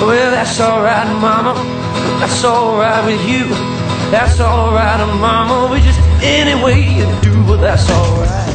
Well, that's alright, mama, that's alright with you. That's alright, mama, we just any way you do, but that's alright.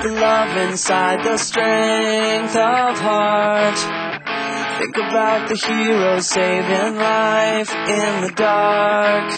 The love inside, the strength of heart. Think about the hero saving life in the dark.